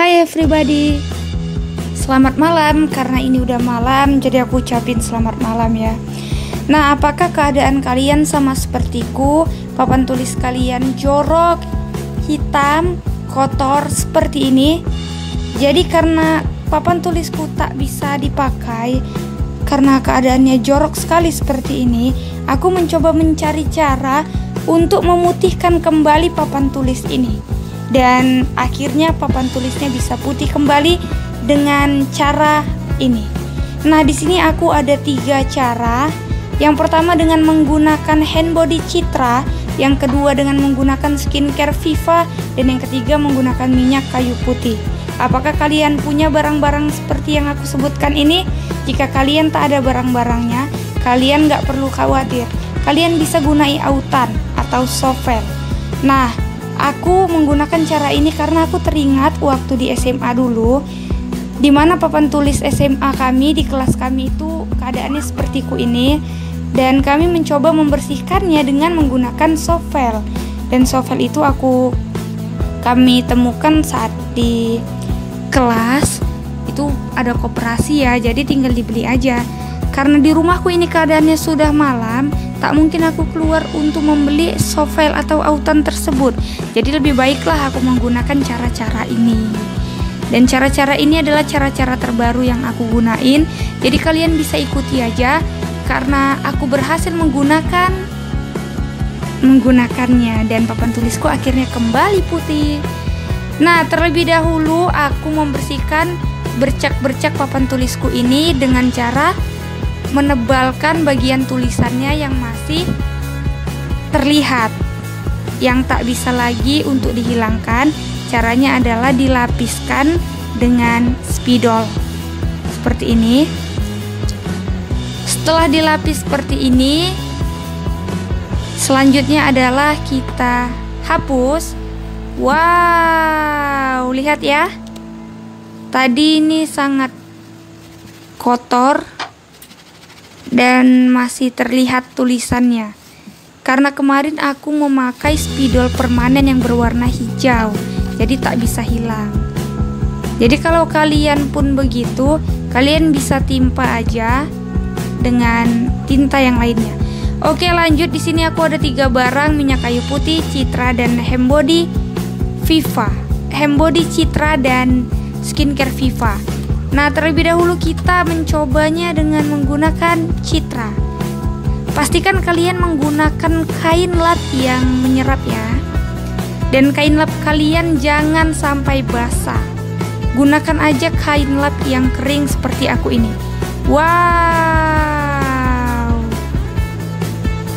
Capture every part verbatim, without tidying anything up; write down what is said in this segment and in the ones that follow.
Hai everybody, selamat malam. Karena ini udah malam, jadi aku ucapin selamat malam ya. Nah, apakah keadaan kalian sama sepertiku? Papan tulis kalian jorok, hitam, kotor seperti ini. Jadi karena papan tulisku tak bisa dipakai karena keadaannya jorok sekali seperti ini, aku mencoba mencari cara untuk memutihkan kembali papan tulis ini. Dan akhirnya papan tulisnya bisa putih kembali dengan cara ini. Nah, di sini aku ada tiga cara. Yang pertama dengan menggunakan hand body Citra, yang kedua dengan menggunakan skincare Viva, dan yang ketiga menggunakan minyak kayu putih. Apakah kalian punya barang-barang seperti yang aku sebutkan ini? Jika kalian tak ada barang-barangnya, kalian nggak perlu khawatir. Kalian bisa gunai Autan atau Soffel. Nah, aku menggunakan cara ini karena aku teringat waktu di S M A dulu, di mana papan tulis S M A kami di kelas kami itu keadaannya sepertiku ini, dan kami mencoba membersihkannya dengan menggunakan Soffel. Dan Soffel itu aku kami temukan saat di kelas itu ada koperasi ya, jadi tinggal dibeli aja. Karena di rumahku ini keadaannya sudah malam, tak mungkin aku keluar untuk membeli Soffel atau Autan tersebut. Jadi lebih baiklah aku menggunakan cara-cara ini. Dan cara-cara ini adalah cara-cara terbaru yang aku gunain. Jadi kalian bisa ikuti aja karena aku berhasil menggunakan menggunakannya dan papan tulisku akhirnya kembali putih. Nah, terlebih dahulu aku membersihkan bercak-bercak papan tulisku ini dengan cara menebalkan bagian tulisannya yang masih terlihat, yang tak bisa lagi untuk dihilangkan. Caranya adalah dilapiskan dengan spidol seperti ini. Setelah dilapis seperti ini, selanjutnya adalah kita hapus. Wow, lihat ya, tadi ini sangat kotor dan masih terlihat tulisannya karena kemarin aku memakai spidol permanen yang berwarna hijau, jadi tak bisa hilang. Jadi kalau kalian pun begitu, kalian bisa timpa aja dengan tinta yang lainnya. Oke, lanjut. Di sini aku ada tiga barang, minyak kayu putih, Citra, dan hand body Viva. Hand body Citra dan skincare Viva. Nah, terlebih dahulu kita mencobanya dengan menggunakan Citra. Pastikan kalian menggunakan kain lap yang menyerap ya. Dan kain lap kalian jangan sampai basah. Gunakan aja kain lap yang kering seperti aku ini. Wow.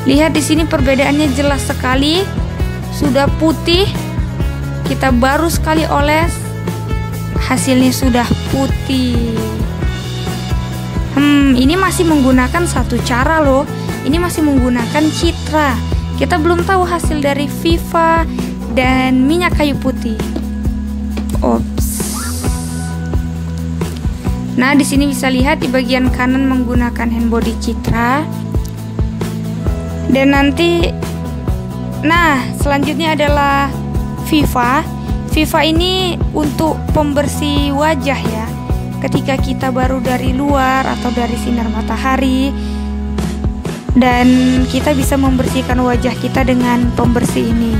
Lihat di sini perbedaannya jelas sekali. Sudah putih. Kita baru sekali oles. Hasilnya sudah putih. Hmm, ini masih menggunakan satu cara loh. Ini masih menggunakan Citra. Kita belum tahu hasil dari Viva dan minyak kayu putih. Ops. Nah, di sini bisa lihat di bagian kanan menggunakan hand body Citra. Dan nanti, nah, selanjutnya adalah Viva. Viva ini untuk pembersih wajah ya. Ketika kita baru dari luar atau dari sinar matahari, dan kita bisa membersihkan wajah kita dengan pembersih ini.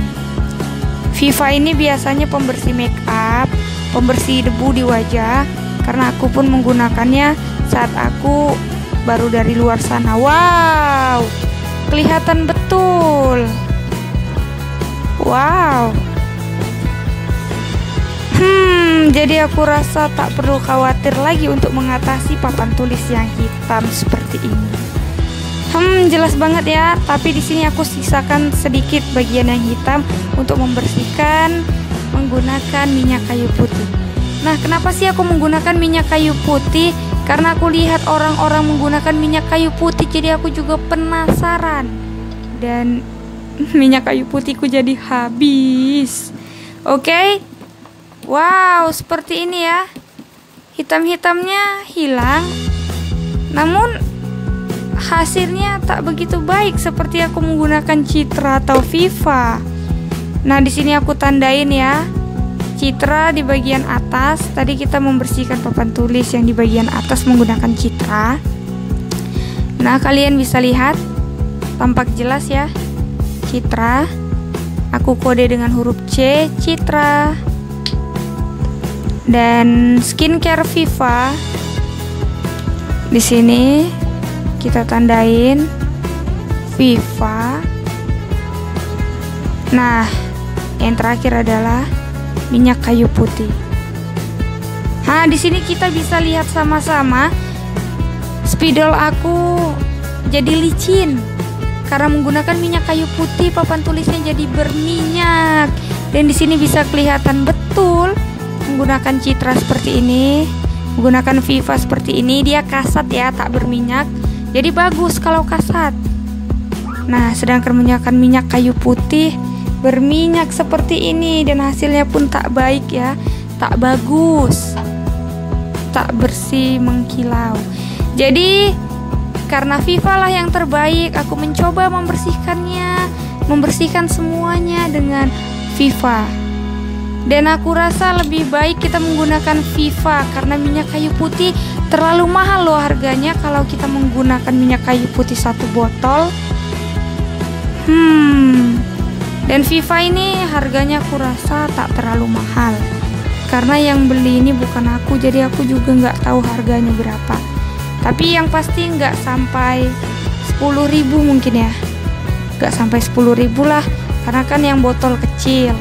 Viva ini biasanya pembersih make up, pembersih debu di wajah. Karena aku pun menggunakannya saat aku baru dari luar sana. Wow, kelihatan betul. Wow. Hmm, jadi aku rasa tak perlu khawatir lagi untuk mengatasi papan tulis yang hitam seperti ini. Hmm, jelas banget ya. Tapi di sini aku sisakan sedikit bagian yang hitam untuk membersihkan menggunakan minyak kayu putih. Nah, kenapa sih aku menggunakan minyak kayu putih? Karena aku lihat orang-orang menggunakan minyak kayu putih, jadi aku juga penasaran. Dan minyak kayu putihku jadi habis. Oke. Okay? Wow, seperti ini ya. Hitam-hitamnya hilang. Namun hasilnya tak begitu baik seperti aku menggunakan Citra atau Viva. Nah, di sini aku tandain ya. Citra di bagian atas. Tadi kita membersihkan papan tulis yang di bagian atas menggunakan Citra. Nah, kalian bisa lihat tampak jelas ya Citra. Aku kode dengan huruf C, Citra. Dan skincare Viva di sini kita tandain Viva. Nah, yang terakhir adalah minyak kayu putih. Nah, di sini kita bisa lihat sama-sama spidol aku jadi licin karena menggunakan minyak kayu putih. Papan tulisnya jadi berminyak, dan di sini bisa kelihatan betul menggunakan Citra seperti ini, menggunakan Viva seperti ini. Dia kasat ya, tak berminyak, jadi bagus kalau kasat. Nah, sedangkan menggunakan minyak kayu putih berminyak seperti ini, dan hasilnya pun tak baik ya, tak bagus, tak bersih, mengkilau. Jadi karena Viva lah yang terbaik, aku mencoba membersihkannya, membersihkan semuanya dengan Viva. Dan aku rasa lebih baik kita menggunakan Viva, karena minyak kayu putih terlalu mahal loh harganya. Kalau kita menggunakan minyak kayu putih satu botol, hmm, dan Viva ini harganya aku rasa tak terlalu mahal, karena yang beli ini bukan aku, jadi aku juga nggak tahu harganya berapa. Tapi yang pasti nggak sampai sepuluh ribu mungkin ya, nggak sampai sepuluh ribu lah, karena kan yang botol kecil.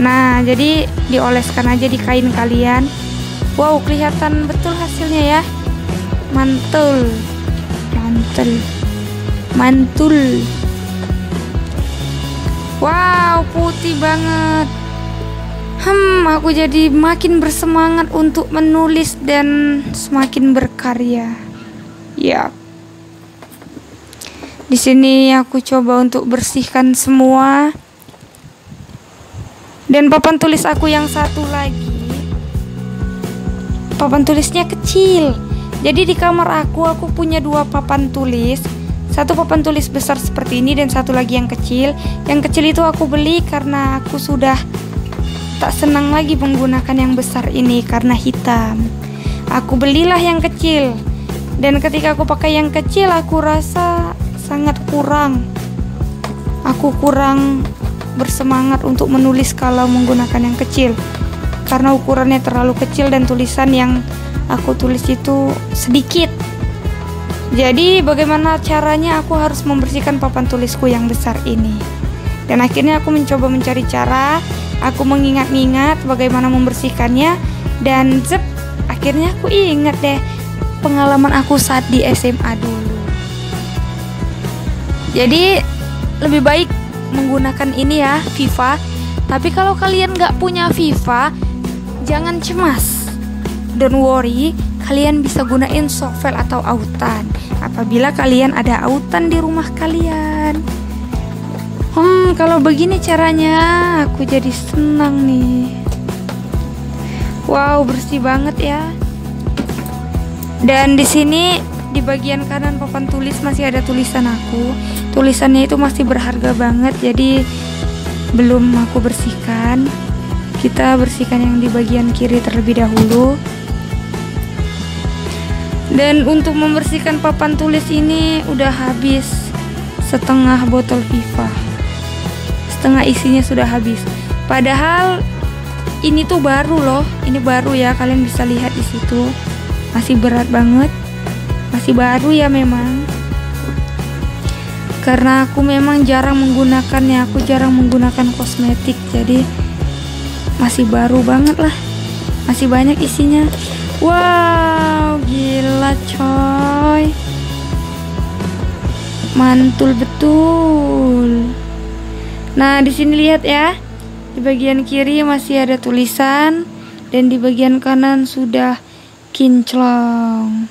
Nah, jadi dioleskan aja di kain kalian. Wow, kelihatan betul hasilnya ya, mantul mantul mantul. Wow, putih banget. Hmm, aku jadi makin bersemangat untuk menulis dan semakin berkarya. Ya. Yep. Di sini aku coba untuk bersihkan semua. Dan papan tulis aku yang satu lagi, papan tulisnya kecil. Jadi di kamar aku aku punya dua papan tulis. Satu papan tulis besar seperti ini dan satu lagi yang kecil. Yang kecil itu aku beli karena aku sudah tak senang lagi menggunakan yang besar ini karena hitam. Aku belilah yang kecil, dan ketika aku pakai yang kecil aku rasa sangat kurang. Aku kurang bersemangat untuk menulis kalau menggunakan yang kecil, karena ukurannya terlalu kecil dan tulisan yang aku tulis itu sedikit. Jadi bagaimana caranya aku harus membersihkan papan tulisku yang besar ini. Dan akhirnya aku mencoba mencari cara. Aku mengingat-ingat bagaimana membersihkannya, dan zep, akhirnya aku ingat deh pengalaman aku saat di S M A dulu. Jadi lebih baik menggunakan ini ya, Viva. Tapi kalau kalian nggak punya Viva, jangan cemas, don't worry, kalian bisa gunain Soffel atau Autan apabila kalian ada Autan di rumah kalian. Hmm, kalau begini caranya aku jadi senang nih. Wow, bersih banget ya. Dan di sini di bagian kanan papan tulis masih ada tulisan aku. Tulisannya itu masih berharga banget, jadi belum aku bersihkan. Kita bersihkan yang di bagian kiri terlebih dahulu. Dan untuk membersihkan papan tulis ini udah habis setengah botol Viva. Setengah isinya sudah habis. Padahal ini tuh baru loh, ini baru ya, kalian bisa lihat di situ masih berat banget, masih baru ya memang. Karena aku memang jarang menggunakannya, aku jarang menggunakan kosmetik, jadi masih baru banget lah, masih banyak isinya. Wow, gila coy, mantul betul. Nah, di sini lihat ya, di bagian kiri masih ada tulisan dan di bagian kanan sudah kinclong.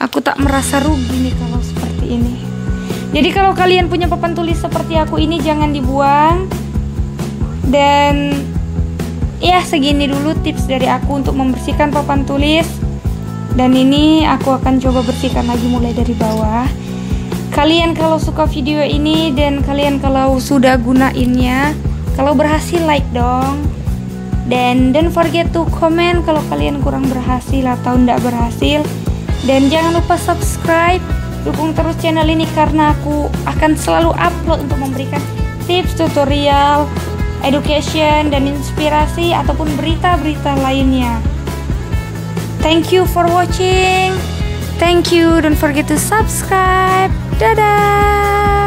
Aku tak merasa rugi nih kalau seperti ini. Jadi kalau kalian punya papan tulis seperti aku ini, jangan dibuang. Dan ya, segini dulu tips dari aku untuk membersihkan papan tulis. Dan ini aku akan coba bersihkan lagi mulai dari bawah. Kalian kalau suka video ini dan kalian kalau sudah gunainnya, Kalau berhasil like dong. Dan don't forget to comment kalau kalian kurang berhasil atau ndak berhasil. Dan jangan lupa subscribe. Dukung terus channel ini karena aku akan selalu upload untuk memberikan tips, tutorial, education, dan inspirasi ataupun berita-berita lainnya. Thank you for watching. Thank you. Don't forget to subscribe. Dadah.